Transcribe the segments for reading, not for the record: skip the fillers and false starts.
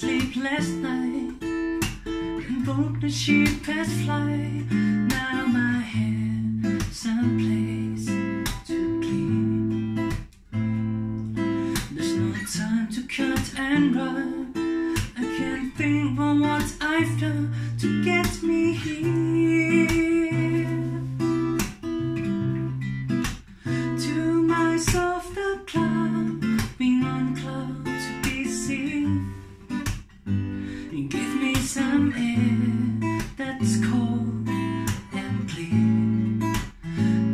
sleep last night and booked the cheapest flight. Now my head someplace to clean. There's no time to cut and run. I can't think about what I've done to get me here. To myself the cloud, being on cloud to be seen. You give me some air that's cold and clean.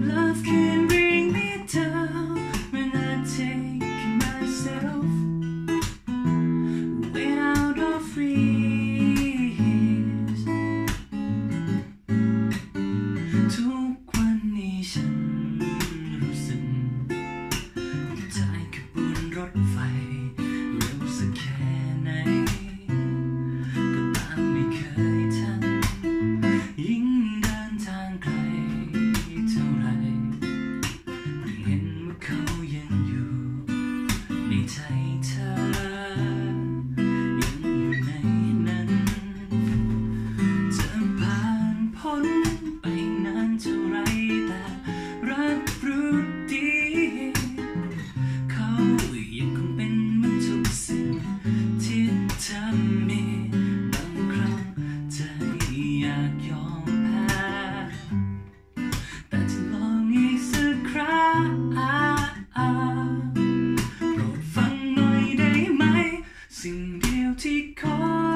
Love can bring me down when I take myself way out of reach. Took one nation. Sing beauty call.